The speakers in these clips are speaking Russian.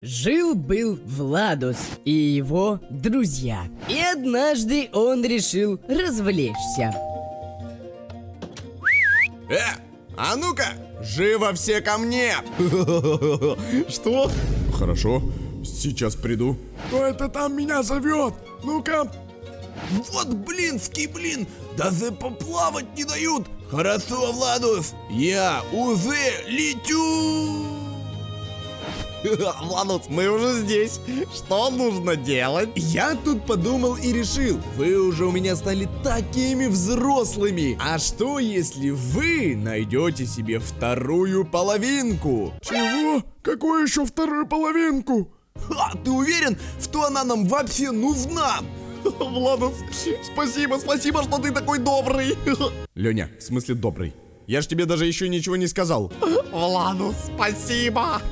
Жил-был Владус и его друзья. И однажды он решил развлечься. А ну-ка, живо все ко мне! Что? Хорошо, сейчас приду. Кто это там меня зовет? Ну-ка! Вот блинский блин! Даже поплавать не дают! Хорошо, Владус, я уже летю! Владус, мы уже здесь. Что нужно делать? Я тут подумал и решил, вы уже у меня стали такими взрослыми. А что, если вы найдете себе вторую половинку? Чего? Какую еще вторую половинку? Ха, ты уверен, что она нам вообще нужна? Владус, спасибо, что ты такой добрый. Леня, в смысле добрый? Я ж тебе даже еще ничего не сказал. Владус, спасибо.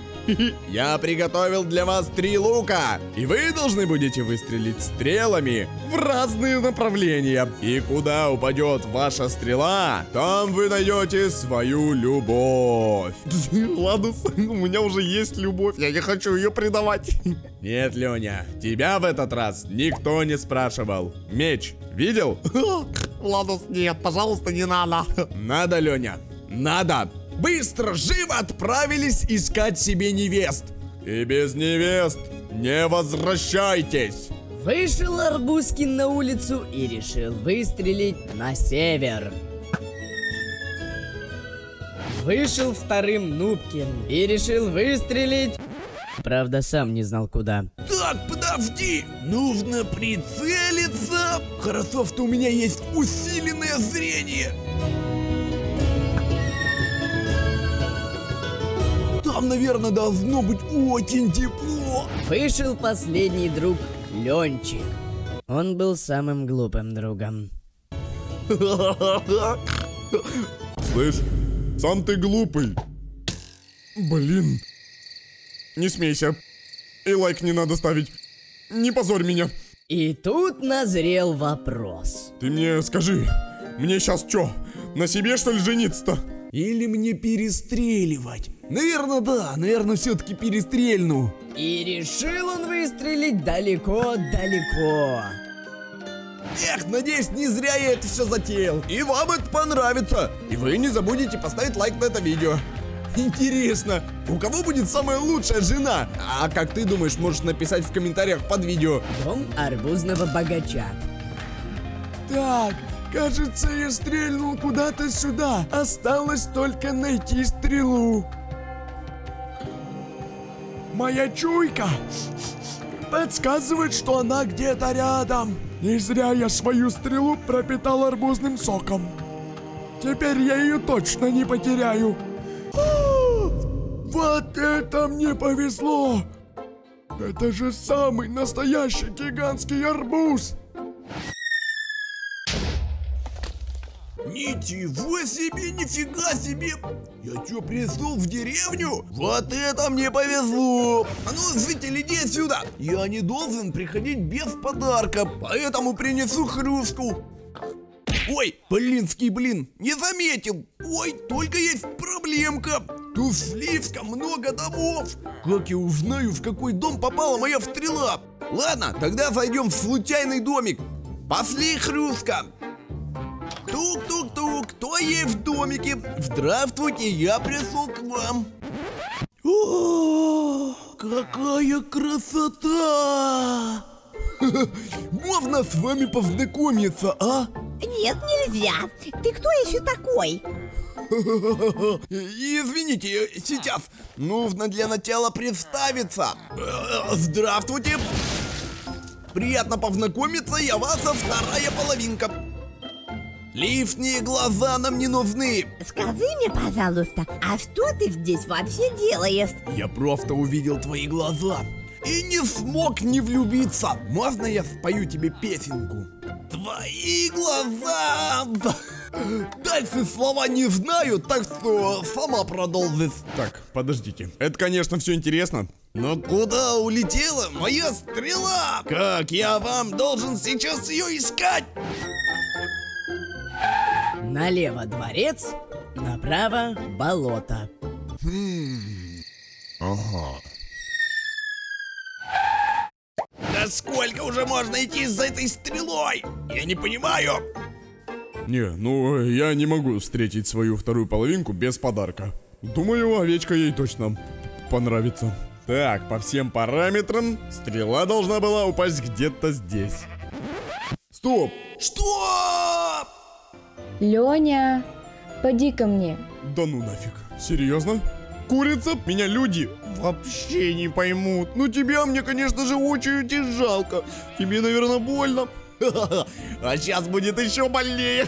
Я приготовил для вас 3 лука, и вы должны будете выстрелить стрелами в разные направления. И куда упадет ваша стрела, там вы найдете свою любовь. Владус, у меня уже есть любовь, я не хочу ее предавать. Нет, Леня, тебя в этот раз никто не спрашивал. Меч видел? Владус, нет, пожалуйста, не надо. Надо, Леня, надо. Быстро, живо отправились искать себе невест. И без невест не возвращайтесь. Вышел Арбузкин на улицу и решил выстрелить на север. Вышел вторым Нубкин и решил выстрелить. Правда, сам не знал куда. Так, подожди, нужно прицелиться. Хорошо, что у меня есть усиленное зрение. Там, наверное, должно быть очень тепло. Вышел последний друг Ленчик. Он был самым глупым другом. Слышь, сам ты глупый. Блин. Не смейся. И лайк не надо ставить. Не позорь меня. И тут назрел вопрос. Ты мне скажи, мне сейчас что, на себе что ли жениться-то? Или мне перестреливать? Наверное, да. Наверное, все-таки перестрельну. И решил он выстрелить далеко-далеко. Эх, надеюсь, не зря я это все затеял. И вам это понравится. И вы не забудете поставить лайк на это видео. Интересно, у кого будет самая лучшая жена? А как ты думаешь, можешь написать в комментариях под видео. Дом арбузного богача. Так... Кажется, я стрельнул куда-то сюда. Осталось только найти стрелу. Моя чуйка подсказывает, что она где-то рядом. Не зря я свою стрелу пропитал арбузным соком. Теперь я ее точно не потеряю. Вот это мне повезло. Это же самый настоящий гигантский арбуз. Ничего себе, нифига себе! Я чё, пришёл в деревню? Вот это мне повезло! А ну, жители, иди отсюда! Я не должен приходить без подарка, поэтому принесу хрюшку. Ой, блинский блин, не заметил! Ой, только есть проблемка! Тут слишком много домов! Как я узнаю, в какой дом попала моя стрела? Ладно, тогда зайдем в случайный домик. Пошли, хрюшка! Тук-тук-тук, кто есть в домике? Здравствуйте, я пришел к вам. О, какая красота! Можно с вами познакомиться, а? Нет, нельзя. Ты кто еще такой? Извините, сейчас. Нужно для начала представиться. Здравствуйте. Приятно познакомиться, я ваша вторая половинка. Лишние глаза нам не нужны. Скажи мне, пожалуйста, а что ты здесь вообще делаешь? Я просто увидел твои глаза и не смог не влюбиться. Можно я спою тебе песенку? Твои глаза! Дальше слова не знаю, так что сама продолжит. Так, подождите. Это, конечно, все интересно. Но куда улетела моя стрела? Как я вам должен сейчас ее искать? Налево дворец, направо болото. Ага. Да сколько уже можно идти за этой стрелой? Я не понимаю. Не, ну я не могу встретить свою вторую половинку без подарка. Думаю, овечка ей точно понравится. Так, по всем параметрам стрела должна была упасть где-то здесь. Стоп! Что? Леня, поди ко мне. Да ну нафиг. Серьезно? Курица? Меня люди вообще не поймут. Ну тебя мне, конечно же, очень жалко. Тебе, наверное, больно. А сейчас будет еще больнее.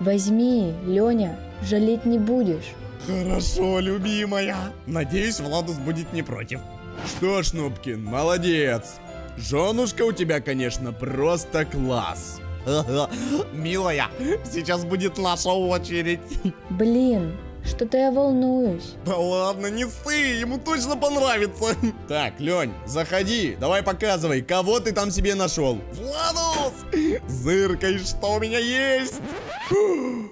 Возьми, Леня, жалеть не будешь. Хорошо, любимая. Надеюсь, Владус будет не против. Что ж, Нубкин, молодец. Женушка у тебя, конечно, просто класс. Милая, сейчас будет наша очередь. Блин, что-то я волнуюсь. Да ладно, не ссы, ему точно понравится. Так, Лень, заходи, давай показывай, кого ты там себе нашел. Владус, зыркай, что у меня есть.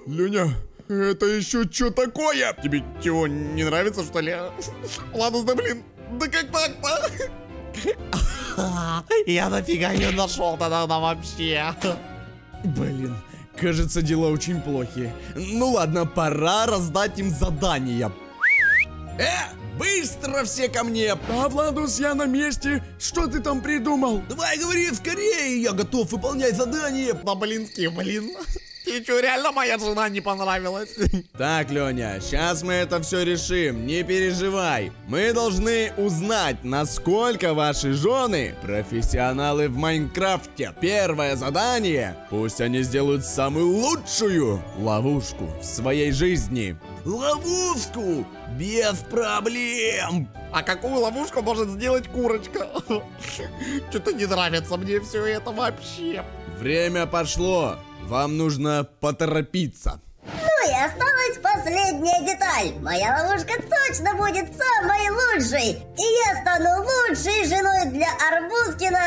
Леня, это еще что такое? Тебе чего, не нравится, что ли? Владус, да блин, да как так-то? Я нафига ее нашел тогда вообще? Блин, кажется, дела очень плохи. Ну ладно, пора раздать им задания. Быстро все ко мне! Да, Владус, я на месте. Что ты там придумал? Давай, говори, скорее, я готов выполнять задание. Да блин. Тебе что, реально моя жена не понравилась? Так, Леня, сейчас мы это все решим, не переживай. Мы должны узнать, насколько ваши жены профессионалы в Майнкрафте. Первое задание. Пусть они сделают самую лучшую ловушку в своей жизни. Ловушку? Без проблем. А какую ловушку может сделать курочка? Что-то не нравится мне все это вообще. Время пошло. Вам нужно поторопиться. Ну и осталась последняя деталь. Моя ловушка точно будет самой лучшей. И я стану лучшей женой для Арбузкина.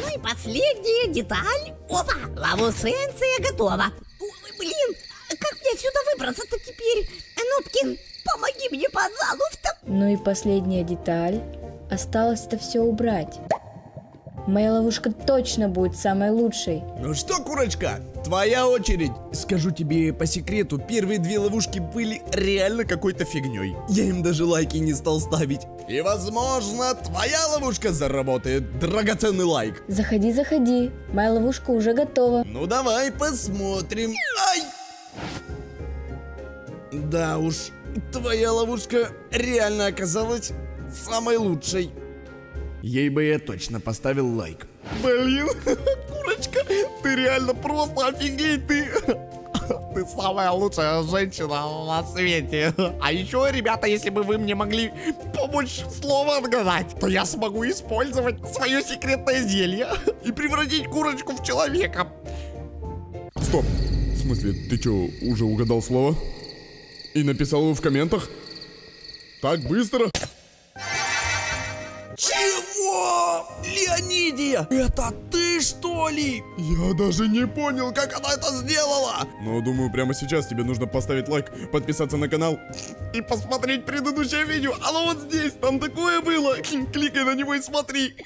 Ну и последняя деталь. Опа, ловусенция готова. Ой, блин, как мне отсюда выбраться-то теперь? Нубкин, помоги мне, пожалуйста. Ну и последняя деталь. Осталось-то все убрать. Моя ловушка точно будет самой лучшей. Ну что, курочка, твоя очередь. Скажу тебе по секрету, первые две ловушки были реально какой-то фигней. Я им даже лайки не стал ставить. И возможно, твоя ловушка заработает драгоценный лайк. Заходи, заходи, моя ловушка уже готова. Ну давай посмотрим. Ай! Да уж, твоя ловушка реально оказалась самой лучшей. Ей бы я точно поставил лайк. Блин, курочка, ты реально просто офигеть, ты самая лучшая женщина на свете. А еще, ребята, если бы вы мне могли помочь слово отгадать, то я смогу использовать свое секретное зелье и превратить курочку в человека. Стоп, в смысле, ты что, уже угадал слово? И написал его в комментах? Так быстро? Чего? Леонидия, это ты что ли? Я даже не понял, как она это сделала. Но думаю, прямо сейчас тебе нужно поставить лайк, подписаться на канал и посмотреть предыдущее видео. Оно вот здесь, там такое было. Кликай на него и смотри.